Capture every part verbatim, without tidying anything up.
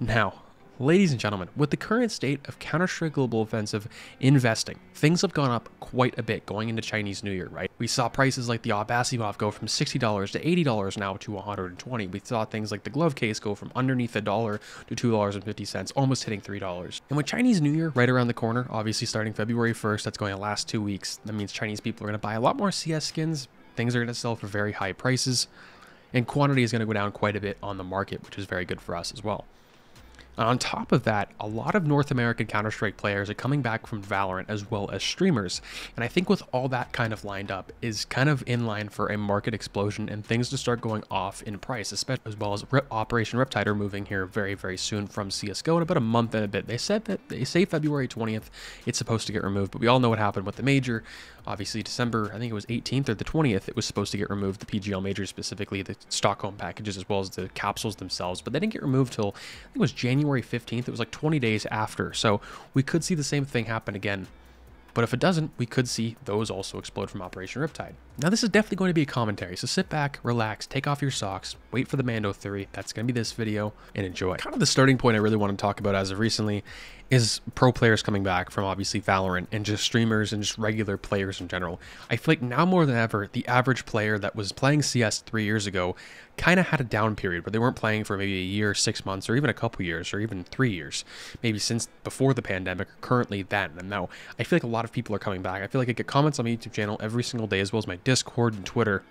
Now, ladies and gentlemen, with the current state of Counter-Strike Global Offensive investing, things have gone up quite a bit going into Chinese New Year, right? We saw prices like the Obasimov go from sixty dollars to eighty dollars now to one hundred twenty dollars. We saw things like the Glove Case go from underneath a dollar to two dollars and fifty cents, almost hitting three dollars. And with Chinese New Year right around the corner, obviously starting February first, that's going to last two weeks. That means Chinese people are going to buy a lot more C S skins. Things are going to sell for very high prices, and quantity is going to go down quite a bit on the market, which is very good for us as well. And on top of that, a lot of North American Counter-Strike players are coming back from Valorant as well as streamers. And I think with all that kind of lined up is kind of in line for a market explosion and things to start going off in price, especially as well as Operation Riptide are moving here very, very soon from C S G O in about a month and a bit. They said that they say February twentieth, it's supposed to get removed, but we all know what happened with the Major. Obviously December, I think it was eighteenth or the twentieth, it was supposed to get removed, the P G L Major specifically, the Stockholm packages as well as the capsules themselves, but they didn't get removed till, I think it was January fifteenth, it was like twenty days after, so we could see the same thing happen again. But if it doesn't, we could see those also explode from Operation Riptide. Now this is definitely going to be a commentary, so sit back, relax, take off your socks, wait for the Mando Theory, that's going to be this video, and enjoy. Kind of the starting point I really want to talk about as of recently is pro players coming back from obviously Valorant and just streamers and just regular players in general. I feel like now more than ever, the average player that was playing C S three years ago kind of had a down period where they weren't playing for maybe a year, six months, or even a couple years, or even three years, maybe since before the pandemic, or currently then. And now I feel like a lot of people are coming back. I feel like I get comments on my YouTube channel every single day, as well as my Discord and Twitter,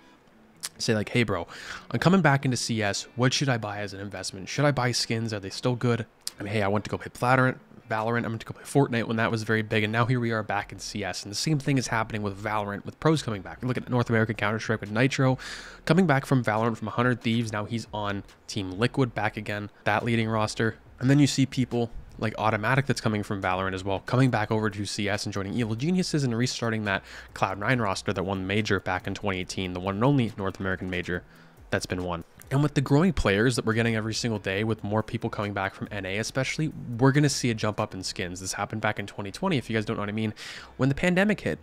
say like, hey bro, I'm coming back into C S. What should I buy as an investment? Should I buy skins? Are they still good? I mean, hey, I went to go play Valorant. Valorant, I went to go play Fortnite when that was very big, and now here we are back in C S. And the same thing is happening with Valorant, with pros coming back. We're looking at North American Counter-Strike with Nitro coming back from Valorant from one hundred Thieves. Now he's on Team Liquid back again, that leading roster. And then you see people like Automatic that's coming from Valorant as well, coming back over to C S and joining Evil Geniuses and restarting that Cloud nine roster that won the Major back in twenty eighteen, the one and only North American Major that's been won. And with the growing players that we're getting every single day, with more people coming back from N A especially, we're going to see a jump up in skins. This happened back in twenty twenty, if you guys don't know what I mean. When the pandemic hit,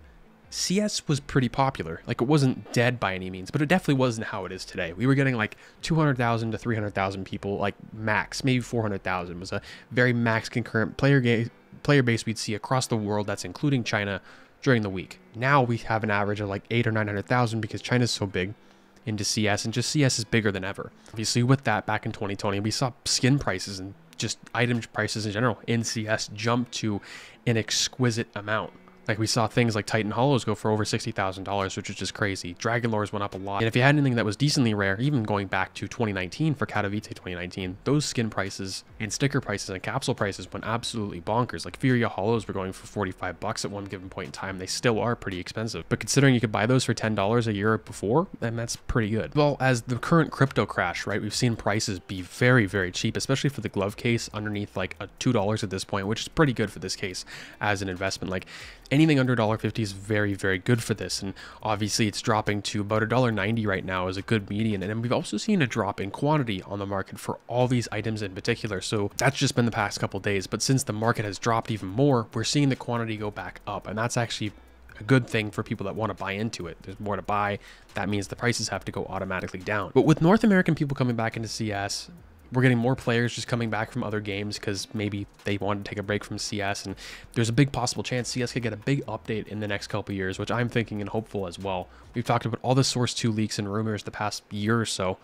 C S was pretty popular. Like, it wasn't dead by any means, but it definitely wasn't how it is today. We were getting like two hundred thousand to three hundred thousand people, like max, maybe four hundred thousand was a very max concurrent player, ga player base we'd see across the world, that's including China, during the week. Now we have an average of like eight or nine hundred thousand because China's so big into C S, and just C S is bigger than ever. Obviously with that, back in twenty twenty, we saw skin prices and just item prices in general in C S jump to an exquisite amount. Like, we saw things like Titan Hollows go for over sixty thousand dollars, which is just crazy. Dragon Lords went up a lot. And if you had anything that was decently rare, even going back to twenty nineteen for Katowice twenty nineteen, those skin prices and sticker prices and capsule prices went absolutely bonkers. Like, Furia Hollows were going for forty-five bucks at one given point in time. They still are pretty expensive. But considering you could buy those for ten dollars a year before, then that's pretty good. Well, as the current crypto crash, right, we've seen prices be very, very cheap, especially for the Glove Case underneath like a two dollars at this point, which is pretty good for this case as an investment. Like, anything under one dollar fifty is very, very good for this, and obviously it's dropping to about one dollar ninety right now is a good median. And we've also seen a drop in quantity on the market for all these items in particular, so that's just been the past couple days. But since the market has dropped even more, we're seeing the quantity go back up, and that's actually a good thing for people that want to buy into it. There's more to buy. That means the prices have to go automatically down. But with North American people coming back into C S, we're getting more players just coming back from other games because maybe they wanted to take a break from C S, and there's a big possible chance C S could get a big update in the next couple years, which I'm thinking and hopeful as well. We've talked about all the Source two leaks and rumors the past year or so.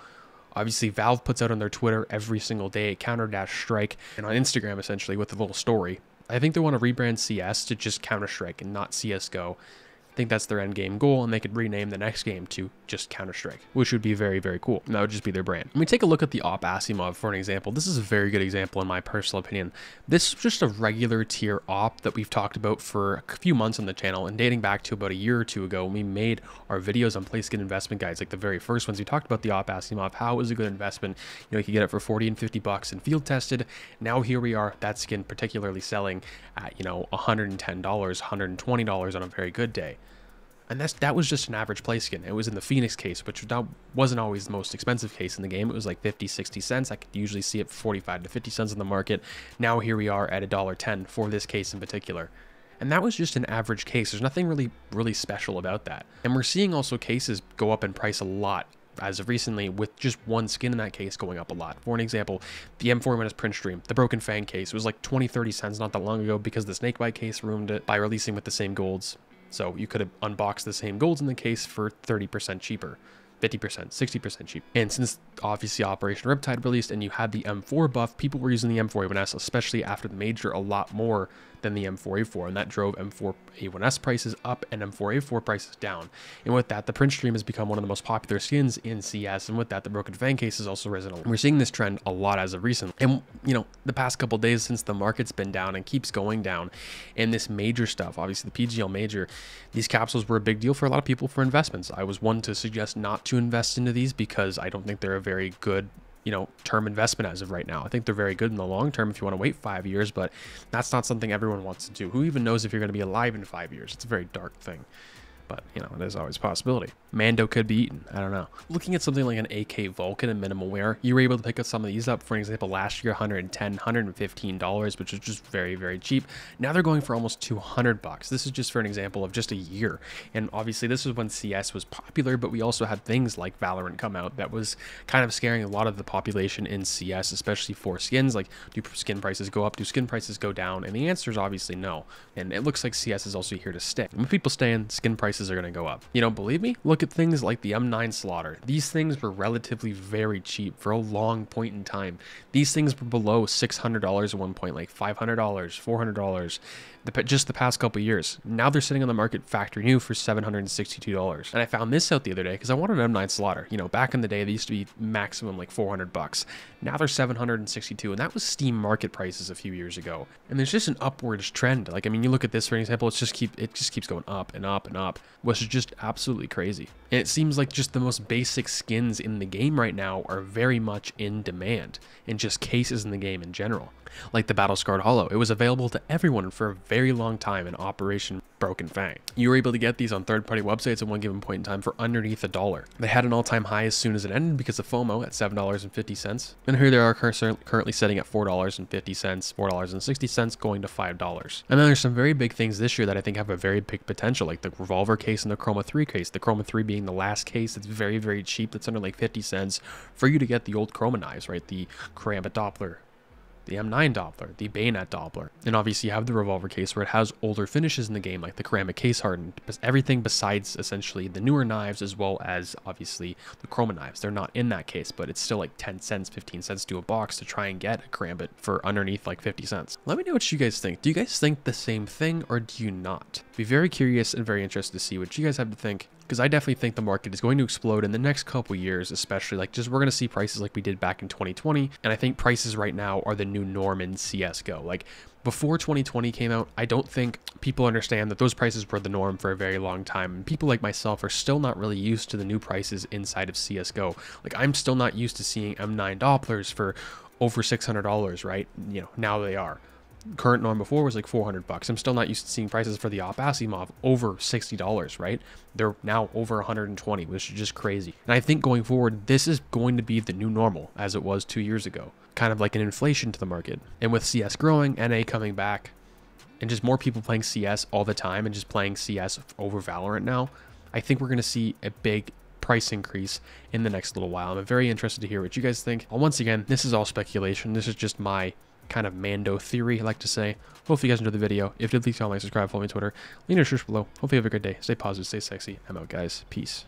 Obviously, Valve puts out on their Twitter every single day, Counter-Strike, and on Instagram essentially with a little story. I think they want to rebrand C S to just Counter-Strike and not C S G O. I think that's their end game goal, and they could rename the next game to just Counter-Strike, which would be very, very cool. And that would just be their brand. When we take a look at the Obasimov for an example, this is a very good example in my personal opinion. This is just a regular tier op that we've talked about for a few months on the channel, and dating back to about a year or two ago when we made our videos on play skin investment guides, like the very first ones. We talked about the Obasimov, how it was a good investment. You know, you could get it for forty and fifty bucks and field tested. Now here we are, that skin particularly selling at, you know, one hundred ten dollars, one hundred twenty dollars on a very good day. And that's, that was just an average play skin. It was in the Phoenix case, which wasn't always the most expensive case in the game. It was like fifty, sixty cents. I could usually see it for forty-five to fifty cents on the market. Now here we are at one dollar ten for this case in particular. And that was just an average case. There's nothing really, really special about that. And we're seeing also cases go up in price a lot as of recently, with just one skin in that case going up a lot. For an example, the M four A one S Printstream, the Broken Fang case was like twenty, thirty cents not that long ago because the Snakebite case ruined it by releasing with the same golds. So you could have unboxed the same golds in the case for thirty percent cheaper, fifty percent, sixty percent cheap. And since obviously Operation Riptide released and you had the M four buff, people were using the M four A one S, especially after the Major, a lot more than the M four A four, and that drove M four A one S prices up and M four A four prices down. And with that, the Printstream has become one of the most popular skins in C S, and with that, the Broken Fang case has also risen. We're seeing this trend a lot as of recent, and you know, the past couple days since the market's been down and keeps going down, and this Major stuff, obviously the P G L Major, these capsules were a big deal for a lot of people for investments. I was one to suggest not to invest into these because I don't think they're a very good, you know, term investment as of right now. I think they're very good in the long term if you want to wait five years, but that's not something everyone wants to do. Who even knows if you're going to be alive in five years? It's a very dark thing, but you know, there's always a possibility. Mando could be eaten, I don't know. Looking at something like an A K Vulcan and Minimal Wear, you were able to pick up some of these up, for example, last year, one hundred ten, one hundred fifteen dollars, which is just very, very cheap. Now they're going for almost two hundred bucks. This is just for an example of just a year. And obviously this was when C S was popular, but we also had things like Valorant come out that was kind of scaring a lot of the population in C S, especially for skins. Like, do skin prices go up? Do skin prices go down? And the answer is obviously no. And it looks like C S is also here to stay. When people stay in, skin prices are gonna go up. You don't believe me? Look at things like the M nine Slaughter. These things were relatively very cheap for a long point in time. These things were below six hundred dollars at one point, like five hundred dollars, four hundred dollars, the, just the past couple years. Now they're sitting on the market factory new for seven hundred sixty-two dollars. And I found this out the other day because I wanted an M nine Slaughter. You know, back in the day, they used to be maximum like four hundred bucks. Now they're seven hundred sixty-two, and that was Steam market prices a few years ago. And there's just an upwards trend. Like, I mean, you look at this for an example, it's just keep, it just keeps going up and up and up, which is just absolutely crazy. And it seems like just the most basic skins in the game right now are very much in demand, and just cases in the game in general. Like the Battle Scarred Hollow, it was available to everyone for a very long time in Operation Broken Fang. You were able to get these on third-party websites at one given point in time for underneath a dollar. They had an all-time high as soon as it ended because of FOMO at seven dollars and fifty cents. And here they are currently setting at four dollars and fifty cents, four dollars and sixty cents, going to five dollars. And then there's some very big things this year that I think have a very big potential, like the Revolver case and the Chroma three case. The Chroma three being the last case that's very, very cheap, that's under like fifty cents for you to get the old Chroma knives, right? The Karamba Doppler, the M nine Doppler, the Bayonet Doppler. And obviously you have the Revolver case where it has older finishes in the game, like the Karamba case hardened, everything besides essentially the newer knives, as well as obviously the Chroma knives. They're not in that case, but it's still like ten cents, fifteen cents to a box to try and get a Karamba for underneath like fifty cents. Let me know what you guys think. Do you guys think the same thing or do you not? Be very curious and very interested to see what you guys have to think, because I definitely think the market is going to explode in the next couple years, especially like just we're going to see prices like we did back in twenty twenty. And I think prices right now are the new norm in C S G O. Like before twenty twenty came out, I don't think people understand that those prices were the norm for a very long time. And people like myself are still not really used to the new prices inside of C S G O. Like I'm still not used to seeing M nine Dopplers for over six hundred dollars, right? You know, now they are. Current norm before was like four hundred bucks. I'm still not used to seeing prices for the Obasimov over sixty dollars, right? They're now over one hundred twenty, which is just crazy. And I think going forward, this is going to be the new normal as it was two years ago, kind of like an inflation to the market. And with C S growing, N A coming back, and just more people playing C S all the time and just playing C S over Valorant now, I think we're going to see a big price increase in the next little while. I'm very interested to hear what you guys think. Once again, this is all speculation. This is just my kind of Mando theory, I like to say. Hopefully you guys enjoyed the video. If you did, please comment, like, subscribe, follow me on Twitter. Leave your description below. Hopefully you have a good day. Stay positive, stay sexy. I'm out, guys. Peace.